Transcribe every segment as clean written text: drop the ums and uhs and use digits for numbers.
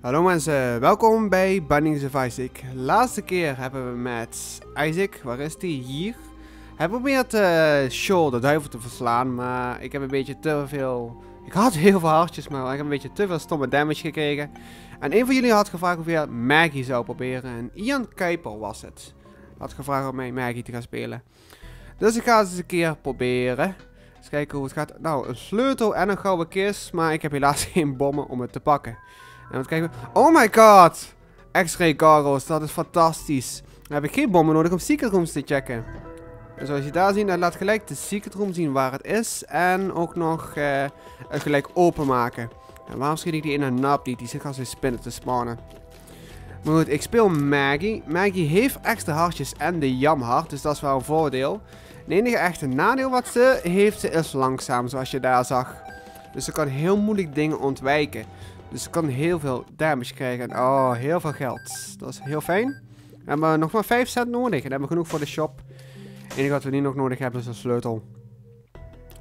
Hallo mensen, welkom bij Binding of Isaac. Laatste keer hebben we met Isaac, waar is die? Hier. Hij probeert Shaw, de duivel, te verslaan, maar ik heb een beetje te veel... Ik had heel veel hartjes, maar ik heb een beetje te veel stomme damage gekregen. En een van jullie had gevraagd hoeveel Maggie zou proberen. En Ian Kuiper was het. Had gevraagd om mij Maggie te gaan spelen. Dus ik ga het eens een keer proberen. Eens kijken hoe het gaat. Nou, een sleutel en een gouden kist, maar ik heb helaas geen bommen om het te pakken. En wat kijken we? Oh my god! X-ray gargoyles, dat is fantastisch. Dan heb ik geen bommen nodig om secret rooms te checken. En zoals je daar ziet, laat gelijk de secret room zien waar het is. En ook nog het gelijk openmaken. En waarom schiet ik die in een nap niet? Die zit als een spinnen te spawnen. Maar goed, ik speel Maggie. Maggie heeft extra hartjes en de jamhart, dus dat is wel een voordeel. Het enige echte nadeel wat ze heeft, ze is langzaam, zoals je daar zag. Dus ze kan heel moeilijk dingen ontwijken. Dus ik kan heel veel damage krijgen. Oh, heel veel geld. Dat is heel fijn. We hebben nog maar 5 cent nodig. En hebben we genoeg voor de shop. Het enige wat we nu nog nodig hebben is een sleutel.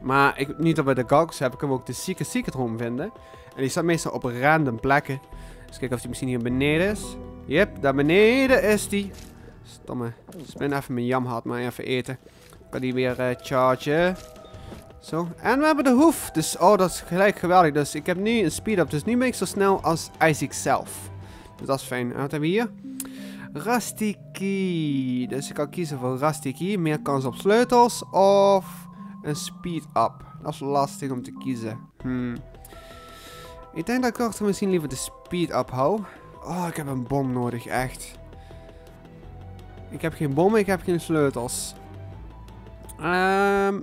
Maar ik, niet dat we de gogs hebben, kunnen we ook de secret room vinden. En die staat meestal op random plekken. Dus kijken of die misschien hier beneden is. Yep, daar beneden is die. Stomme. Spin even mijn jam had, maar even eten. Ik kan die weer chargen. Zo, en we hebben de hoef, dus oh, dat is gelijk geweldig. Dus ik heb nu een speed-up, dus nu ben ik zo snel als Isaac zelf. Dus dat is fijn. En wat hebben we hier? Rastiki. Dus ik kan kiezen voor Rastiki, meer kans op sleutels of een speed-up. Dat is lastig om te kiezen. Ik denk dat ik toch misschien liever de speed-up hou. Oh, ik heb een bom nodig, echt. Ik heb geen bommen, ik heb geen sleutels.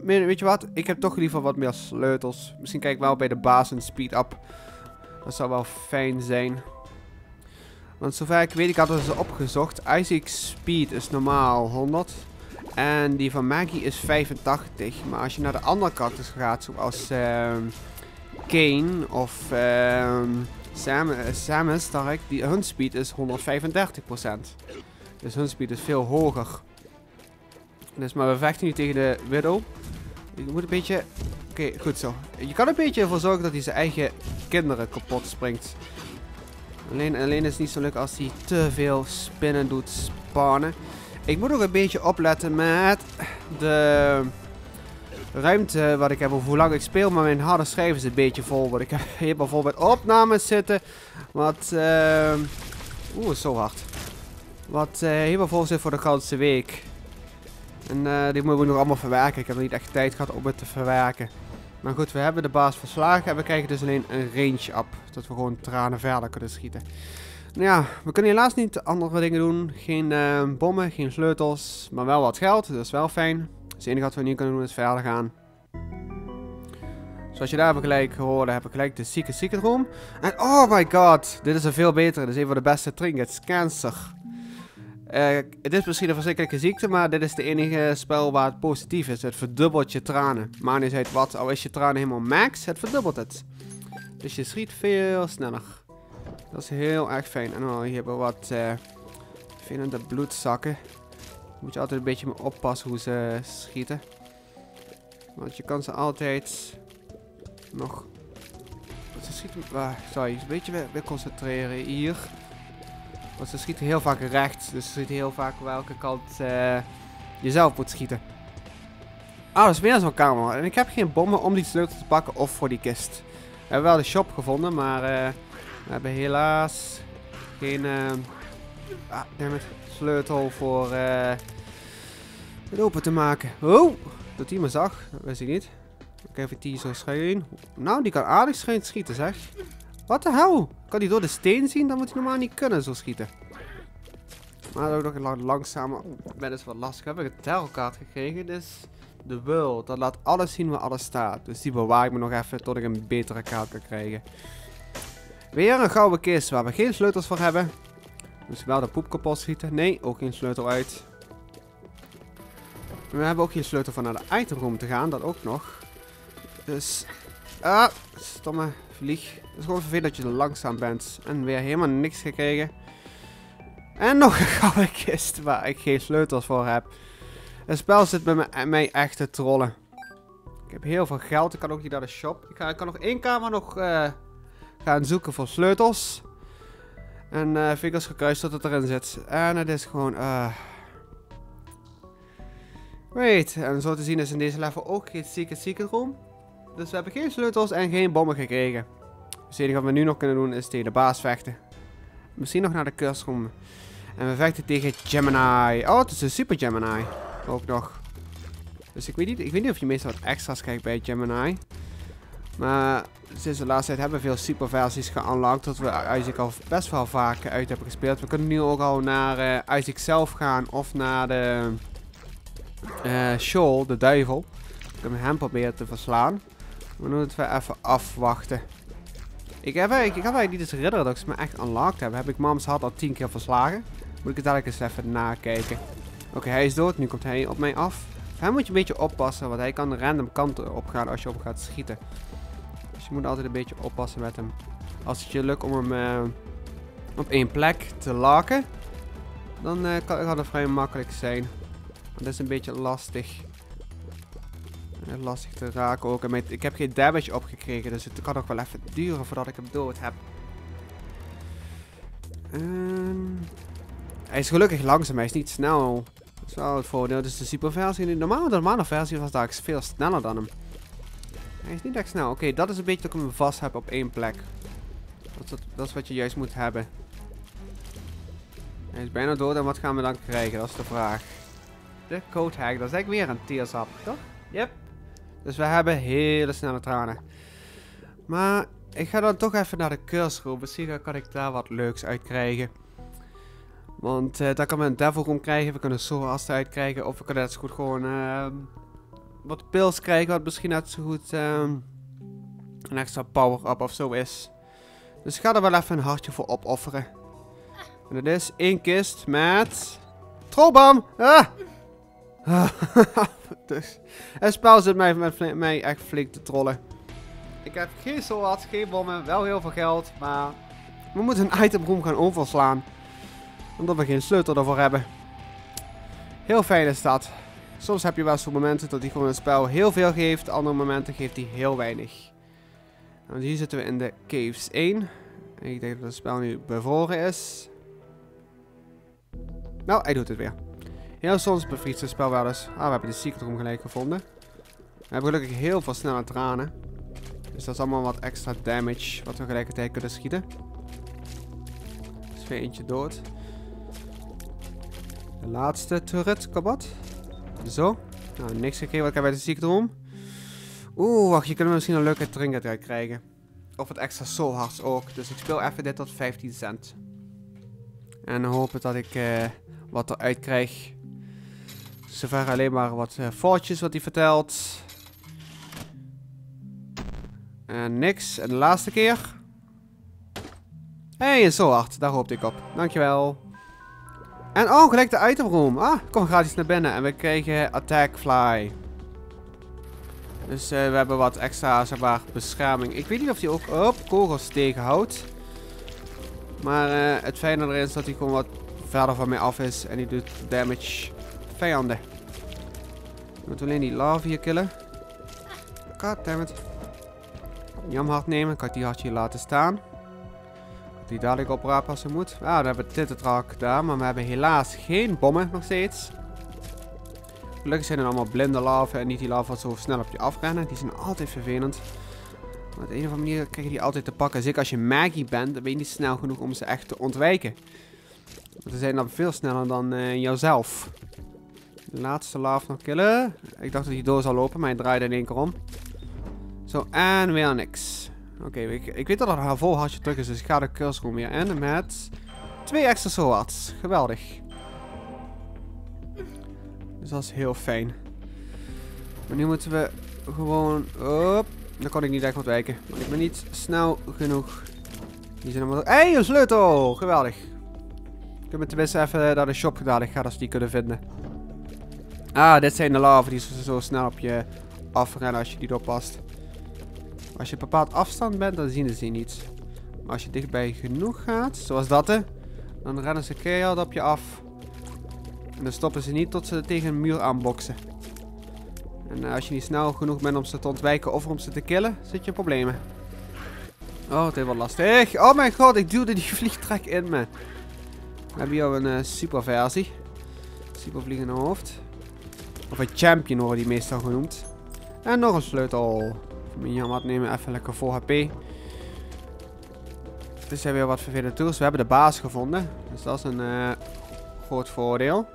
Weet je wat? Ik heb toch liever wat meer sleutels. Misschien kijk ik wel bij de baas een speed-up. Dat zou wel fijn zijn. Want zover ik weet, ik had het opgezocht. Isaac's speed is normaal 100. En die van Maggie is 85. Maar als je naar de andere karakters gaat, zoals Kane of Samus, hun speed is 135%. Dus hun speed is veel hoger. Dus, maar we vechten nu tegen de Widow. Je moet een beetje... Oké, goed zo. Je kan een beetje ervoor zorgen dat hij zijn eigen kinderen kapot springt. Alleen is het niet zo leuk als hij te veel spinnen doet spawnen. Ik moet ook een beetje opletten met de ruimte wat ik heb of hoe lang ik speel. Maar mijn harde schijf is een beetje vol. Want ik heb helemaal vol met opnames zitten. Wat... Oeh, zo hard. Wat helemaal vol zit voor de ganse week. En die moeten we nog allemaal verwerken. Ik heb nog niet echt tijd gehad om het te verwerken. Maar goed, we hebben de baas verslagen. En we krijgen dus alleen een range up. Zodat we gewoon tranen verder kunnen schieten. Nou ja, we kunnen helaas niet andere dingen doen. Geen bommen, geen sleutels. Maar wel wat geld. Dat is wel fijn. Dus het enige wat we nu kunnen doen is verder gaan. Zoals je daar hebt gelijk gehoord, heb ik gelijk de secret room. En oh my god. Dit is een veel betere. Dit is een van de beste trinkets. Cancer. Het is misschien een verschrikkelijke ziekte, maar dit is de enige spel waar het positief is. Het verdubbelt je tranen. Maar nu zegt wat, al is je tranen helemaal max, het verdubbelt het. Dus je schiet veel sneller. Dat is heel erg fijn. En oh, hier hebben we wat villende bloedzakken. Moet je altijd een beetje mee oppassen hoe ze schieten. Want je kan ze altijd nog... Ze schieten... Sorry, een beetje weer concentreren hier. Want ze schieten heel vaak rechts. Dus ze schieten heel vaak welke kant jezelf moet schieten. Ah, dat is weer zo'n kamer. En ik heb geen bommen om die sleutel te pakken of voor die kist. We hebben wel de shop gevonden, maar we hebben helaas geen sleutel voor het open te maken. Oh, dat die me zag. Dat wist ik niet. Ik heb even die zo schijn. Nou, die kan aardig schijn schieten, zeg. What the hell? Kan hij door de steen zien? Dan moet hij normaal niet kunnen zo schieten. Maar dat ook nog langzamer. Dat is wat lastig. We hebben een tarotkaart gekregen. Dus de world. Dat laat alles zien waar alles staat. Dus die bewaar ik me nog even tot ik een betere kaart kan krijgen. Weer een gouden kist waar we geen sleutels voor hebben. Dus wel de poep kapot schieten. Nee, ook geen sleutel uit. We hebben ook geen sleutel voor naar de itemroom te gaan. Dat ook nog. Dus... Ah, stomme vlieg. Het is gewoon vervelend dat je langzaam bent. En weer helemaal niks gekregen. En nog een gouden kist waar ik geen sleutels voor heb. Het spel zit bij mij echt te trollen. Ik heb heel veel geld. Ik kan ook niet naar de shop. Ik kan nog één kamer gaan zoeken voor sleutels. En vingers gekruist dat het erin zit. En het is gewoon... Wait, en zo te zien is in deze level ook geen secret room. Dus we hebben geen sleutels en geen bommen gekregen. Dus het enige wat we nu nog kunnen doen is tegen de baas vechten. Misschien nog naar de curse room. En we vechten tegen Gemini. Oh, het is een super Gemini. Ook nog. Dus ik weet niet of je meestal wat extra's krijgt bij Gemini. Maar sinds de laatste tijd hebben we veel superversies geunlocked. Dat we Isaac al best wel vaak uit hebben gespeeld. We kunnen nu ook al naar Isaac zelf gaan. Of naar de Shoal, de duivel. We kunnen hem proberen te verslaan. We moeten het even afwachten. Ik heb eigenlijk niet eens ridderen dat ik ze me echt unlocked heb. Heb ik Mom's Heart al 10 keer verslagen? Moet ik het dadelijk eens even nakijken. Oké, hij is dood. Nu komt hij op mij af. Hij moet je een beetje oppassen, want hij kan random kanten op gaan als je op gaat schieten. Dus je moet altijd een beetje oppassen met hem. Als het je lukt om hem op één plek te laken, dan kan het vrij makkelijk zijn. Dat is een beetje lastig. Lastig te raken ook. En ik heb geen damage opgekregen, dus het kan ook wel even duren voordat ik hem dood heb. Hij is gelukkig langzaam, hij is niet snel. Dat is wel het voordeel. Dus de superversie. De normale versie was daar veel sneller dan hem. Hij is niet echt snel. Oké, dat is een beetje dat ik hem vast heb op één plek. Dat is wat je juist moet hebben. Hij is bijna dood en wat gaan we dan krijgen? Dat is de vraag. De code hack. Dat is eigenlijk weer een tearsap, toch? Yep. Dus we hebben hele snelle tranen. Maar ik ga dan toch even naar de curse room. Misschien kan ik daar wat leuks uit krijgen. Want daar kan we een devil room krijgen. We kunnen Zoroaster uit krijgen. Of we kunnen net zo goed gewoon wat pils krijgen. Wat misschien net zo goed een extra power-up of zo is. Dus ik ga er wel even een hartje voor opofferen. En dat is 1 kist met... Trollbam! Ah! Dus, het spel zit mij echt flink te trollen. Ik heb geen Zoroaster, geen bommen, wel heel veel geld. Maar we moeten een itemroom gaan overslaan. Omdat we geen sleutel daarvoor hebben. Heel fijn is dat. Soms heb je wel zo'n momenten dat hij gewoon een spel heel veel geeft. Andere momenten geeft hij heel weinig. Nou, hier zitten we in de Caves 1. En ik denk dat het spel nu bevroren is. Nou, hij doet het weer. Heel soms bevriest het spel wel eens. Ah, we hebben de secret room gelijk gevonden. We hebben gelukkig heel veel snelle tranen. Dus dat is allemaal wat extra damage. Wat we tegelijkertijd kunnen schieten. Dus weer eentje dood. De laatste turret kapot. Zo. Nou, niks gekregen wat ik heb bij de secret room. Oeh, wacht. Je kunt misschien een leuke trinket uit krijgen. Of het extra soul hearts ook. Dus ik speel even dit tot 15 cent. En hopen dat ik wat eruit krijg. Zover alleen maar wat foutjes wat hij vertelt. En niks. En de laatste keer. Hey, zo hard. Daar hoopte ik op. Dankjewel. En oh, gelijk de itemroom. Ah, kom gratis naar binnen. En we kregen Attack Fly. Dus we hebben wat extra, zeg maar, bescherming. Ik weet niet of hij ook kogels tegenhoudt. Maar het fijne erin is dat hij gewoon wat verder van mij af is. En die doet damage. Vijanden. Ik moet alleen die larve hier killen. Goddammit. Jamhard nemen. Ik had die hartje laten staan. Die dadelijk oprapen als ze moet. Ah, we hebben tittetrak daar. Maar we hebben helaas geen bommen nog steeds. Gelukkig zijn er allemaal blinde larven. En niet die larven zo snel op je afrennen. Die zijn altijd vervelend. Maar op de een of andere manier krijg je die altijd te pakken. Zeker als je Maggie bent. Dan ben je niet snel genoeg om ze echt te ontwijken. Want ze zijn dan veel sneller dan jouzelf. De laatste larve nog killen. Ik dacht dat hij door zou lopen. Maar hij draaide in één keer om. Zo, en weer niks. Oké, ik weet dat er een vol hartje terug is, dus ik ga de curse room weer in met 2 extra soorts. Geweldig. Dus dat is heel fijn. Maar nu moeten we gewoon... Op. Dan kon ik niet echt wat wijken. Want ik ben niet snel genoeg. Die zijn allemaal... Hey, een sleutel! Geweldig. Ik heb me tenminste even naar de shop gedaan. Ik ga dat ze die kunnen vinden. Ah, dit zijn de larven die zo snel op je afrennen als je die doorpast. Als je op een bepaald afstand bent, dan zien ze je niet. Maar als je dichtbij genoeg gaat, zoals dat, dan rennen ze keihard op je af. En dan stoppen ze niet tot ze tegen een muur aanboksen. En als je niet snel genoeg bent om ze te ontwijken of om ze te killen, zit je in problemen. Oh, dit wordt lastig. Oh mijn god, ik duwde die vliegtrek in me. We hebben hier een super versie. Super vliegende hoofd. Of een champion worden die meestal genoemd. En nog een sleutel. Miniamat nemen, even lekker vol HP. Er zijn weer wat vervelende tools. We hebben de baas gevonden. Dus dat is een groot voordeel.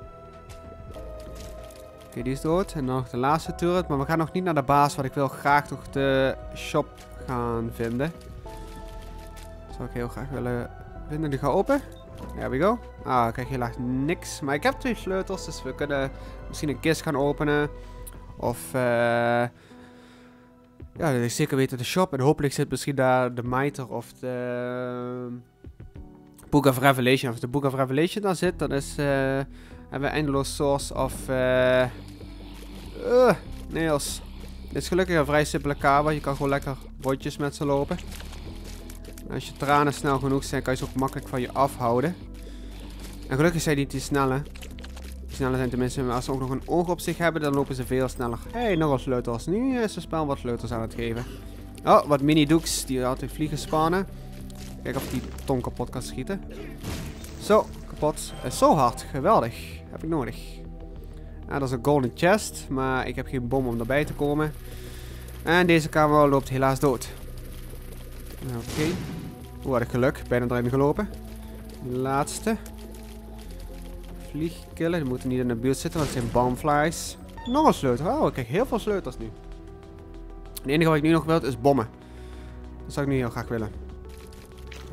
Oké, die is dood. En dan nog de laatste turret. Maar we gaan nog niet naar de baas. Want ik wil graag nog de shop gaan vinden. Dat zou ik heel graag willen vinden. Die gaat open. There we go. Ah, ik krijg helaas niks. Maar ik heb 2 sleutels. Dus we kunnen misschien een kist gaan openen. Of... ja, dat is zeker weten de shop. En hopelijk zit misschien daar de Mitre of de... Book of Revelation. Als de Book of Revelation daar zit, dan is... hebben we eindeloos source of... nails. Dit is gelukkig een vrij simpele kamer. Je kan gewoon lekker botjes met ze lopen. En als je tranen snel genoeg zijn, kan je ze ook makkelijk van je afhouden. En gelukkig zijn die niet die snelle. Die snelle zijn tenminste, als ze ook nog een oog op zich hebben, dan lopen ze veel sneller. Hé, nog wat sleutels. Nu is het spel wat sleutels aan het geven. Oh, wat mini-doeks die altijd vliegen spannen. Kijk of die tong kapot kan schieten. Zo, kapot. Zo hard, geweldig. Heb ik nodig. Ah, dat is een golden chest, maar ik heb geen bom om erbij te komen. En deze kamer loopt helaas dood. Oké. Hoe had ik geluk. Bijna erin gelopen. De laatste. Vliegkillen. Die moeten niet in de buurt zitten, want het zijn bombflies. Nog een sleutel. Oh, ik krijg heel veel sleutels nu. Het enige wat ik nu nog wil is bommen. Dat zou ik nu heel graag willen.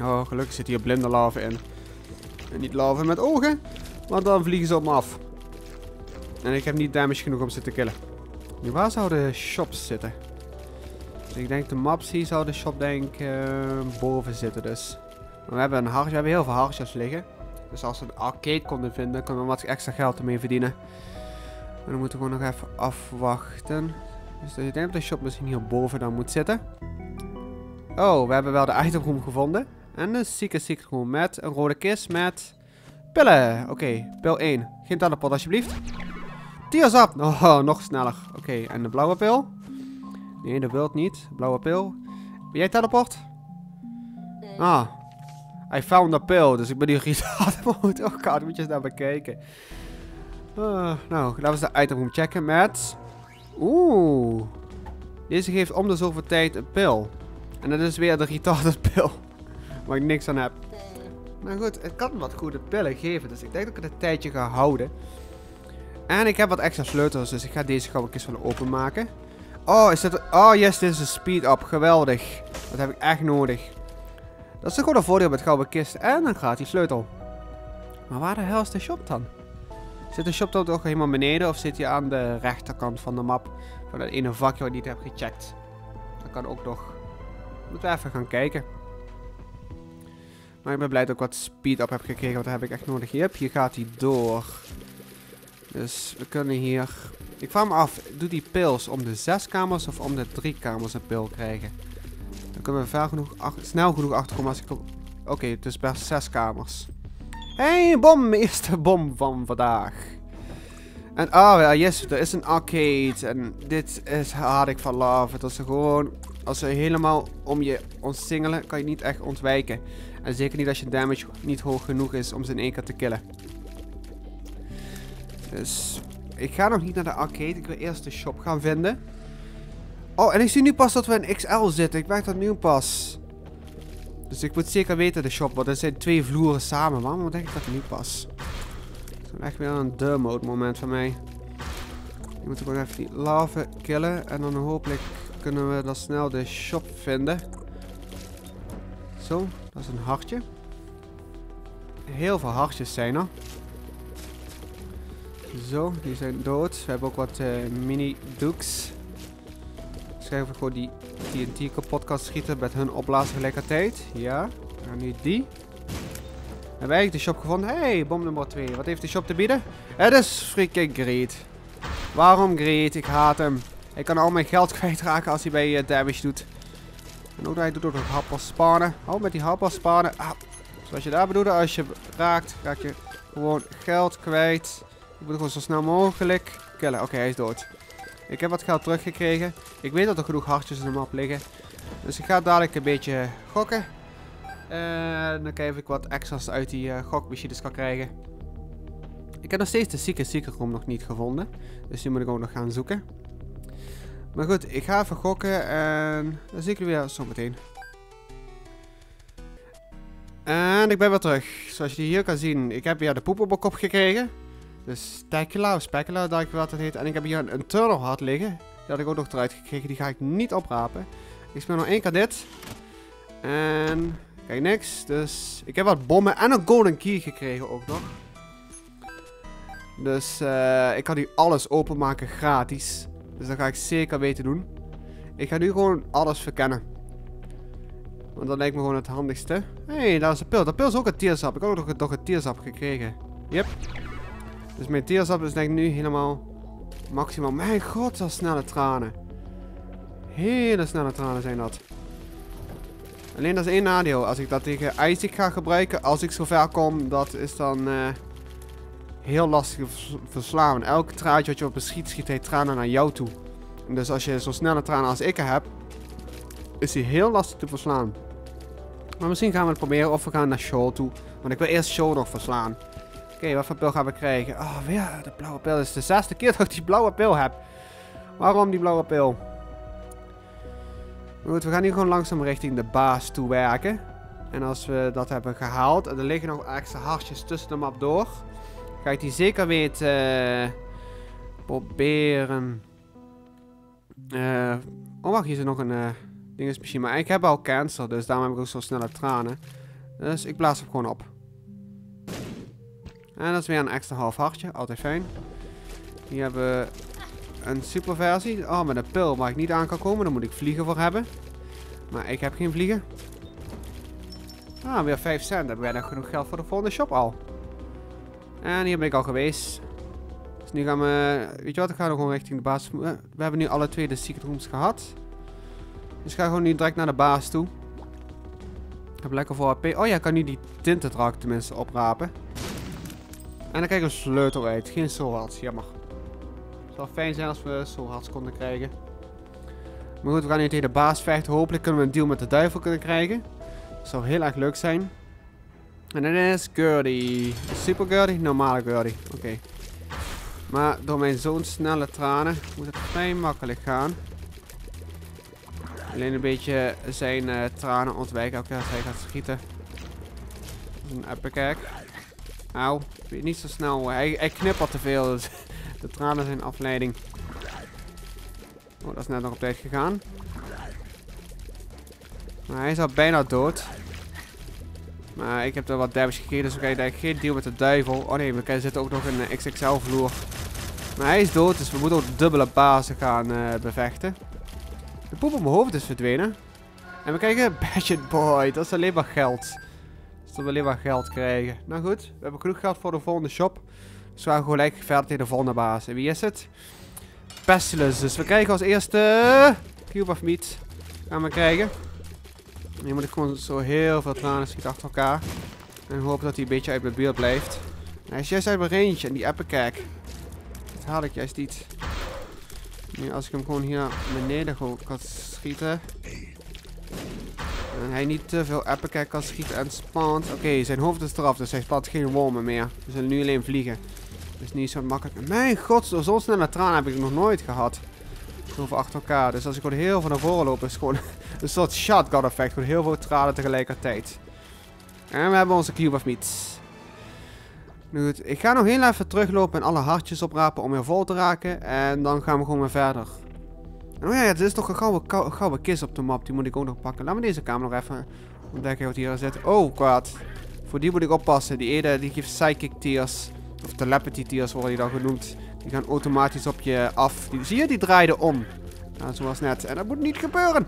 Oh, gelukkig zit hier blinde larven in. En niet larven met ogen, want dan vliegen ze op me af. En ik heb niet damage genoeg om ze te killen. Nu, waar zouden de shops zitten? Dus ik denk de maps hier zou de shop boven zitten dus. Maar we hebben, we hebben heel veel hartjes liggen. Dus als we een arcade konden vinden, kunnen we wat extra geld ermee verdienen. En dan moeten we gewoon nog even afwachten. Dus ik denk dat de shop misschien hierboven dan moet zitten. Oh, we hebben wel de item room gevonden. En de secret room met een rode kist met pillen. Oké, pil 1. Geen teleport alsjeblieft. Tears up. Oh, nog sneller. Oké, en de blauwe pil. Nee, dat wilt niet. Blauwe pil. Ben jij teleport? Nee. Ah. I found a pill. Dus ik ben hier geïrriteerd. Oh god, moet je eens naar bekijken. Nou, laten we eens de item room checken met... Oeh. Deze geeft om de zoveel tijd een pil. En dat is weer de retarded pil. Waar ik niks aan heb. Maar goed, het kan wat goede pillen geven. Dus ik denk dat ik het een tijdje ga houden. En ik heb wat extra sleutels. Dus ik ga deze gauw een keer willen openmaken. Oh, is dit... Oh yes, dit is een speed-up. Geweldig. Dat heb ik echt nodig. Dat is gewoon een voordeel met gouden kist. En dan gaat die sleutel. Maar waar de hel is de shop dan? Zit de shop dan toch helemaal beneden? Of zit hij aan de rechterkant van de map? Van dat ene vakje wat ik niet heb gecheckt. Dat kan ook nog. Moeten we even gaan kijken. Maar ik ben blij dat ik wat speed-up heb gekregen. Want dat heb ik echt nodig. Yep, hier gaat hij door. Dus we kunnen hier... Ik vraag me af, doe die pils om de 6 kamers of om de 3 kamers een pil krijgen? Dan kunnen we snel genoeg achterkomen als ik... Oké, het is best 6 kamers. Hey, bom! Eerste bom van vandaag. En ah, ja, yes, er is een arcade. En dit is hard ik van love. Dat ze gewoon... Als ze helemaal om je ontsingelen, kan je niet echt ontwijken. En zeker niet als je damage niet hoog genoeg is om ze in één keer te killen. Dus... Ik ga nog niet naar de arcade. Ik wil eerst de shop gaan vinden. Oh, en ik zie nu pas dat we in XL zitten. Ik merk dat nu pas. Dus ik moet zeker weten de shop. Want er zijn 2 vloeren samen. Waarom denk ik dat nu pas? Dat is echt weer een de mode moment van mij. Ik moet gewoon even die larven killen. En dan hopelijk kunnen we dan snel de shop vinden. Zo, dat is een hartje. Heel veel hartjes zijn er. Zo, die zijn dood. We hebben ook wat mini-doeks. Dus kijken of ik gewoon die TNT kapot kan schieten met hun opblazen tegelijkertijd. Ja, en nu die. We hebben eigenlijk de shop gevonden. Hé, hey, bom nummer 2. Wat heeft de shop te bieden? Het is freaking Greed. Waarom Greed? Ik haat hem. Hij kan al mijn geld kwijtraken als hij bij damage doet. En ook hij doet ook nog happers spannen. Hou met die happers spannen. Ah, zoals je daar bedoelde, als je raakt, raak je gewoon geld kwijt. Ik moet gewoon zo snel mogelijk killen. Oké, hij is dood. Ik heb wat geld teruggekregen. Ik weet dat er genoeg hartjes in de map liggen. Dus ik ga dadelijk een beetje gokken. Dan kijk of ik wat extra's uit die gokmachines kan krijgen. Ik heb nog steeds de secret room nog niet gevonden. Dus die moet ik ook nog gaan zoeken. Maar goed, ik ga even gokken en dan zie ik jullie weer zometeen. En ik ben weer terug. Zoals je hier kan zien, ik heb weer de poep op mijn kop gekregen. Dus Tekela of Spekela, dat ik wat het heet. En ik heb hier een Turtle Heart liggen. Die had ik ook nog eruit gekregen, die ga ik niet oprapen. Ik speel nog één keer dit. En kijk, niks. Dus ik heb wat bommen en een golden key gekregen ook nog. Dus ik kan nu alles openmaken gratis. Dus dat ga ik zeker weten doen. Ik ga nu gewoon alles verkennen. Want dat lijkt me gewoon het handigste. Hé, daar is een pil. Dat pil is ook een tearsap. Ik heb ook nog een tearsap gekregen. Yep. Dus mijn tearsap is denk ik nu helemaal maximaal. Mijn god, dat snelle tranen. Hele snelle tranen zijn dat. Alleen dat is één nadeel. Als ik dat tegen Isaac ga gebruiken, als ik zo ver kom, dat is dan heel lastig te verslaan. Elk traantje wat je op een schiet, schiet hij tranen naar jou toe. En dus als je zo snelle tranen als ik heb, is hij heel lastig te verslaan. Maar misschien gaan we het proberen of we gaan naar Shoal toe. Want ik wil eerst Shoal nog verslaan. Oké, wat voor pil gaan we krijgen? Oh, weer de blauwe pil. Het is de zesde keer dat ik die blauwe pil heb. Waarom die blauwe pil? Goed, we gaan nu gewoon langzaam richting de baas toe werken. En als we dat hebben gehaald, en er liggen nog extra hartjes tussen de map door, ga ik die zeker weten proberen. Oh wacht, hier is nog een dingetje. Maar ik heb al cancer, dus daarom heb ik ook zo snelle tranen. Dus ik blaas hem gewoon op. En dat is weer een extra half hartje, altijd fijn. Hier hebben we een super versie. Oh, met een pil waar ik niet aan kan komen. Daar moet ik vliegen voor hebben. Maar ik heb geen vliegen. Ah, weer 5 cent. Hebben wij nog genoeg geld voor de volgende shop al. En hier ben ik al geweest. Dus nu gaan we... Weet je wat, ik ga gewoon richting de baas. We hebben nu alle twee de secret rooms gehad. Dus ik ga gewoon nu direct naar de baas toe. Ik heb lekker voor HP. Oh ja, ik kan nu die tintendraak tenminste oprapen. En dan krijg ik een sleutel uit. Geen Zoroaster, jammer. Het zou fijn zijn als we Zoroaster konden krijgen. Maar goed, we gaan nu tegen de baas vechten. Hopelijk kunnen we een deal met de duivel kunnen krijgen. Dat zou heel erg leuk zijn. En dat is Gurdy. Super Gurdy, normale Gurdy. Oké. Maar door mijn zo'n snelle tranen moet het vrij makkelijk gaan. Alleen een beetje zijn tranen ontwijken elke keer als hij gaat schieten. Dat is een uppercut. Auw, niet zo snel. Hij knippert te veel, dus de tranen zijn afleiding. Oh, dat is net nog op tijd gegaan. Maar hij is al bijna dood. Maar ik heb er wat damage gegeven, dus we krijgen eigenlijk geen deal met de duivel. Oh nee, we zitten ook nog in de XXL-vloer. Maar hij is dood, dus we moeten ook dubbele bazen gaan bevechten. De poep op mijn hoofd is verdwenen. En we krijgen Budget Boy, dat is alleen maar geld. Dat we alleen maar geld krijgen. Nou goed, we hebben genoeg geld voor de volgende shop. Dus we gaan gelijk verder tegen de volgende baas. En wie is het? Pestilence. Dus we krijgen als eerste... Cube of Meat. Gaan we krijgen. Nu moet ik gewoon zo heel veel tranen schieten achter elkaar. En hoop dat hij een beetje uit mijn beeld blijft. Hij is juist uit mijn range. En die appenkijk. Dat haal ik juist niet. Nu als ik hem gewoon hier naar beneden kan schieten. En hij niet te veel appenkijk kan schieten en spant. Oké, zijn hoofd is eraf, dus hij spant geen wormen meer. We zullen nu alleen vliegen. Dus niet zo makkelijk. Mijn god, zo'n snelle traan heb ik nog nooit gehad. Zoveel achter elkaar. Dus als ik gewoon heel veel naar voren loop, is gewoon een soort shotgun effect. Gewoon heel veel tranen tegelijkertijd. En we hebben onze Cube of Meat. Nu goed, ik ga nog heel even teruglopen en alle hartjes oprapen om weer vol te raken. En dan gaan we gewoon weer verder. Oh ja, er is toch een gouden kist op de map. Die moet ik ook nog pakken. Laat me deze kamer nog even ontdekken wat hier aan zit. Oh, kwaad. Voor die moet ik oppassen. Die ene die geeft Psychic Tears. Of Telepathy Tears worden die dan genoemd. Die gaan automatisch op je af. Zie je, die draaiden om. Nou, zoals net. En dat moet niet gebeuren.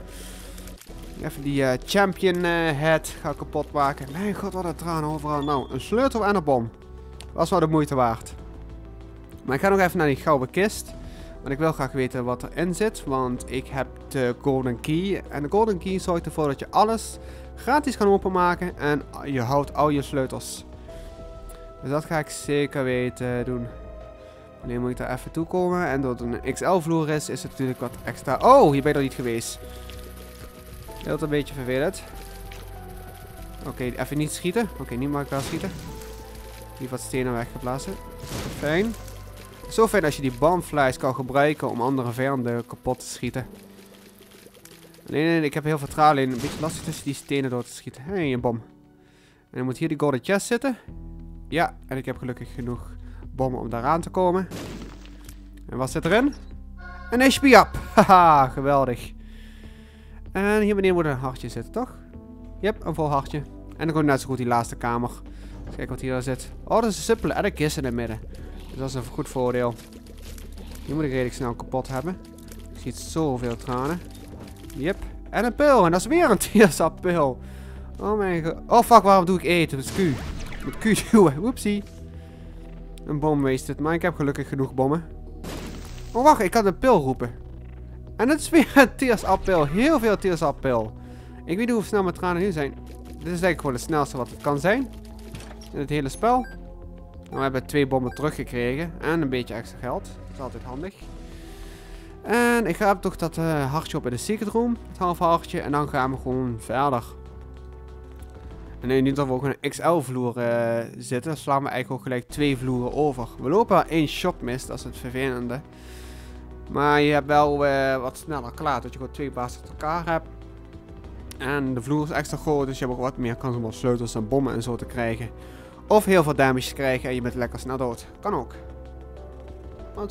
Even die Champion head gaan kapot maken. Mijn god, wat een tranen overal. Nou, een sleutel en een bom. Was wel de moeite waard. Maar ik ga nog even naar die gouden kist. Want ik wil graag weten wat erin zit, want ik heb de golden key. En de golden key zorgt ervoor dat je alles gratis kan openmaken en je houdt al je sleutels. Dus dat ga ik zeker weten doen. Alleen moet ik daar even toe komen en doordat het een XL vloer is, is het natuurlijk wat extra... Oh, hier ben je nog niet geweest. Dat is een beetje vervelend. Oké, even niet schieten. Oké, nu mag ik wel schieten. Hier wat stenen weggeblazen. Fijn. Zo fijn als je die bomflies kan gebruiken om andere vijanden kapot te schieten. Nee, ik heb heel veel tralen in. Een beetje lastig tussen die stenen door te schieten. Hé, hey, een bom. En dan moet hier die golden chest zitten. Ja, en ik heb gelukkig genoeg bommen om daaraan te komen. En wat zit erin? Een HP-up. Haha, geweldig. En hier beneden moet een hartje zitten, toch? Yep, een vol hartje. En dan komt net zo goed die laatste kamer. Dus kijk wat hier al zit. Oh, dat is een simpele. En een kist in het midden. Dus dat is een goed voordeel. Die moet ik redelijk snel kapot hebben. Ik schiet zoveel tranen. Yep. En een pil. En dat is weer een Tears-up-pil. Oh mijn god. Oh fuck, waarom doe ik eten? Met Q. Met Q duwen. Oepsie. Een bom wasted. Maar ik heb gelukkig genoeg bommen. Oh wacht, ik kan een pil roepen. En het is weer een Tears-up-pil. Heel veel Tears-up-pil. Ik weet niet hoe snel mijn tranen nu zijn. Dit is eigenlijk gewoon het snelste wat het kan zijn. In het hele spel. Nou, we hebben 2 bommen teruggekregen. En een beetje extra geld. Dat is altijd handig. En ik ga toch dat hartje op in de secret room. Het halve hartje. En dan gaan we gewoon verder. En nu dat we ook een XL vloer zitten. Dan slaan we eigenlijk ook gelijk 2 vloeren over. We lopen wel 1 shop mis. Dat is het vervelende. Maar je hebt wel wat sneller klaar. Dat je gewoon 2 bases tot elkaar hebt. En de vloer is extra groot, dus je hebt ook wat meer kans om wat sleutels en bommen en zo te krijgen. Of heel veel damage te krijgen en je bent lekker snel dood. Kan ook. Want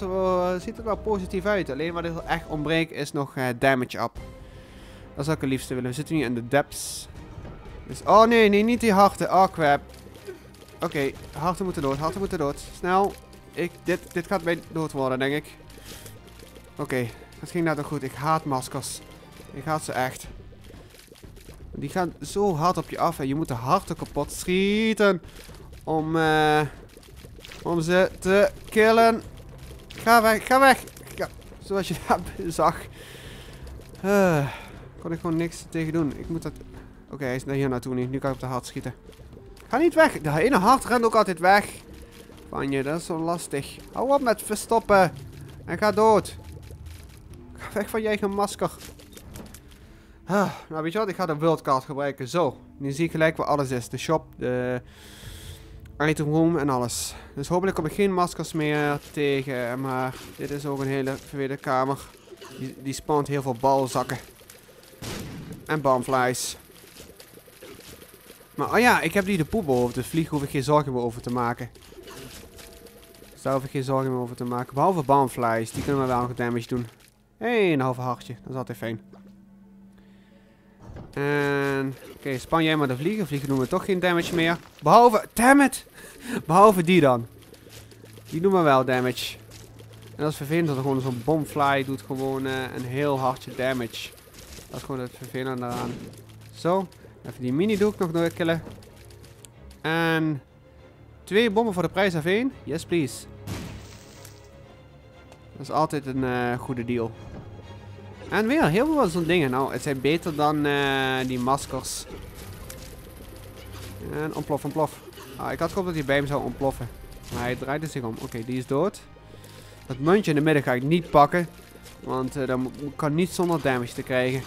het ziet er wel positief uit. Alleen wat er echt ontbreekt is nog damage up. Dat zou ik het liefste willen. We zitten nu in de depths. Dus, oh nee, nee, niet die harten. Oh crap. Oké, harten moeten dood, harten moeten dood. Snel. Dit gaat bij dood worden, denk ik. Oké, dat ging net ook goed. Ik haat maskers. Ik haat ze echt. Die gaan zo hard op je af en je moet de harten kapot schieten om ze te killen. Ga weg, ga weg. Ja, zoals je dat zag. Kon ik gewoon niks tegen doen. Ik moet dat... Oké, hij is naar hier naartoe nu. Nu kan ik op de hart schieten. Ga niet weg. De ene hart rent ook altijd weg. Van je, dat is zo lastig. Hou op met verstoppen. En ga dood. Ga weg van je eigen masker. Nou weet je wat, ik ga de worldcard gebruiken. Zo, nu zie ik gelijk waar alles is. De shop, de item room en alles. Dus hopelijk kom ik geen maskers meer tegen. Maar dit is ook een hele vervelende kamer. Die spawnt heel veel balzakken. En bomflies. Maar oh ja, ik heb nu de poep over. Dus vlieg hoef ik geen zorgen meer over te maken. Dus daar hoef ik geen zorgen meer over te maken. Behalve bomflies, die kunnen we wel nog damage doen. Hé, een halve hartje. Dat is altijd fijn. En... Oké, span jij maar de vliegen. Vliegen doen we toch geen damage meer. Behalve... Dammit! Behalve die dan. Die doen we wel damage. En dat is vervelend dat er gewoon zo'n bomfly doet gewoon een heel hartje damage. Dat is gewoon het vervelende daaraan. Zo. Even die mini doek nog nooit killen. En... 2 bommen voor de prijs af 1. Yes, please. Dat is altijd een goede deal. En weer heel veel van zo'n dingen. Nou, het zijn beter dan die maskers. En ontplof, ontplof. Ah, ik had gehoopt dat hij bij hem zou ontploffen. Maar hij draaide zich om. Oké, die is dood. Dat muntje in de midden ga ik niet pakken. Want dan kan niet zonder damage te krijgen.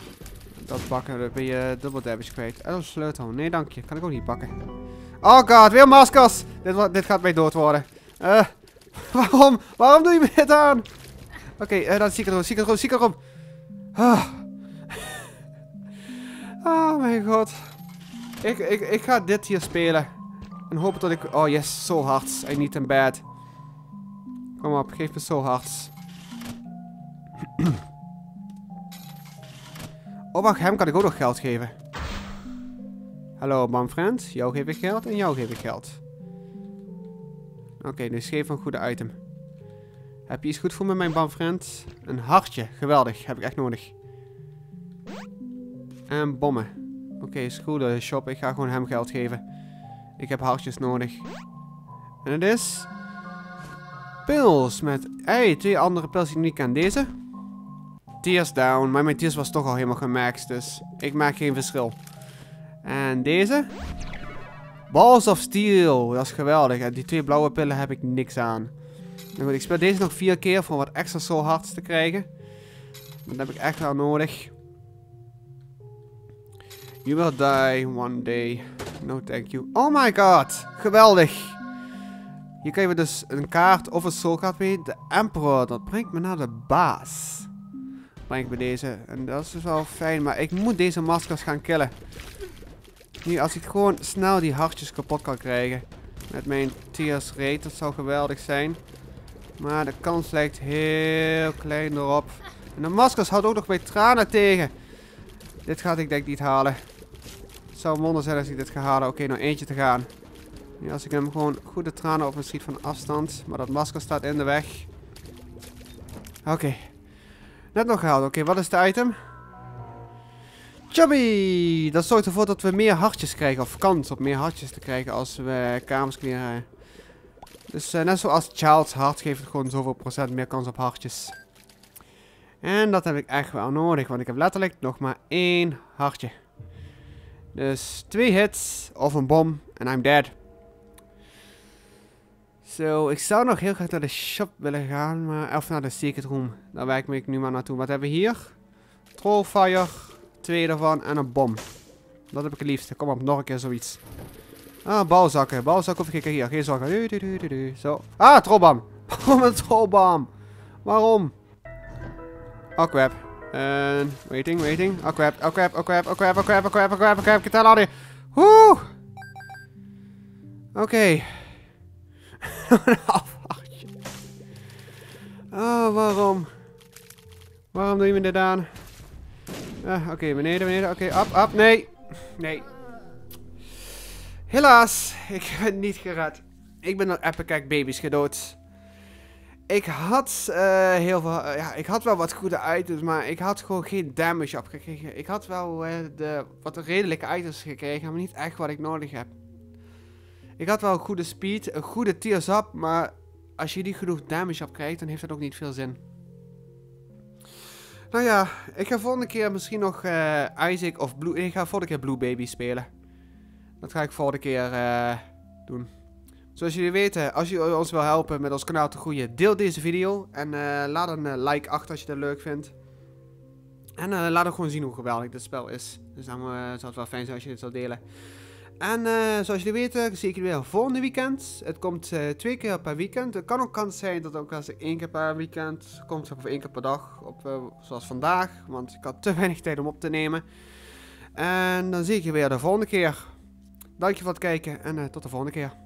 Dat pakken, dan ben je dubbel damage kwijt. En een sleutel. Nee, dank je. Kan ik ook niet pakken. Oh god, weer maskers. Dit gaat mij dood worden. Waarom? Waarom doe je me dit aan? Oké, dan zie ik erom, zie ik erom, zie ik erom. Oh mijn god. Ik ga dit hier spelen. En hoop dat ik... Oh yes, soul hearts. I need them bad. Kom op, geef me soul hearts. Oh wacht, hem kan ik ook nog geld geven. Hallo, manfriend. Jou geef ik geld en jou geef ik geld. Oké, dus geef een goede item. Heb je iets goed voor me, mijn banvriend? Een hartje. Geweldig. Heb ik echt nodig. En bommen. Oké, is goed, shop. Ik ga gewoon hem geld geven. Ik heb hartjes nodig. En het is... Pils met... Hey, 2 andere pils die ik niet ken. Deze. Tears down. Maar mijn tears was toch al helemaal gemaxed. Dus ik maak geen verschil. En deze. Balls of steel. Dat is geweldig. En die 2 blauwe pillen heb ik niks aan. En goed, ik speel deze nog 4 keer voor wat extra soul hearts te krijgen. Dat heb ik echt wel nodig. You will die one day. No thank you. Oh my god. Geweldig. Hier krijgen we dus een kaart of een soulkaart mee. De Emperor. Dat brengt me naar de baas. Brengt me deze. En dat is dus wel fijn. Maar ik moet deze maskers gaan killen. Nu als ik gewoon snel die hartjes kapot kan krijgen. Met mijn Tears Raid. Dat zou geweldig zijn. Maar de kans lijkt heel klein erop. En de maskers houden ook nog mijn tranen tegen. Dit gaat ik denk ik niet halen. Het zou een wonder zijn als ik dit ga halen. Oké, nog eentje te gaan. Nu als ik hem gewoon goede tranen op me schiet van afstand. Maar dat masker staat in de weg. Oké. Net nog gehaald. Oké, wat is de item? Chubby! Dat zorgt ervoor dat we meer hartjes krijgen. Of kans op meer hartjes te krijgen als we kamers kleren. Dus net zoals Child's Heart geeft het gewoon zoveel procent meer kans op hartjes. En dat heb ik echt wel nodig. Want ik heb letterlijk nog maar 1 hartje. Dus 2 hits of een bom. En I'm dead. Zo, ik zou nog heel graag naar de shop willen gaan. Maar, of naar de secret room. Daar werk ik nu maar naartoe. Wat hebben we hier? Trollfire. 2 ervan en een bom. Dat heb ik het liefst. Kom op, nog een keer zoiets. Ah, bouwzakken. Bouwzakken hoef ik hier. Geen zorgen. Zo. Ah, trollbam. Waarom een trollbam? Waarom? Aquab. En waiting. Aquab. Ik tel al die. Woe! Oké. Oh, waarom? Waarom doe je me dit aan? Oké, beneden. Oké, op. Nee. Helaas, ik ben niet gered. Ik ben door Epicac baby's gedood. Ik had heel veel... ik had wel wat goede items, maar ik had gewoon geen damage opgekregen. Ik had wel wat redelijke items gekregen, maar niet echt wat ik nodig heb. Ik had wel een goede speed, een goede tears up, maar als je niet genoeg damage op krijgt, dan heeft dat ook niet veel zin. Nou ja, ik ga volgende keer misschien nog Isaac of Blue... Ik ga volgende keer Blue Baby spelen. Dat ga ik volgende keer doen. Zoals jullie weten, als je ons wil helpen met ons kanaal te groeien, deel deze video. En laat een like achter als je dat leuk vindt. En laat ook gewoon zien hoe geweldig dit spel is. Dus dan zou het wel fijn zijn als je dit zou delen. En zoals jullie weten, zie ik jullie weer volgende weekend. Het komt 2 keer per weekend. Het kan ook kans zijn dat het ook als 1 keer per weekend komt. Of 1 keer per dag. Op, zoals vandaag. Want ik had te weinig tijd om op te nemen. En dan zie ik je weer de volgende keer. Dankjewel voor het kijken en tot de volgende keer.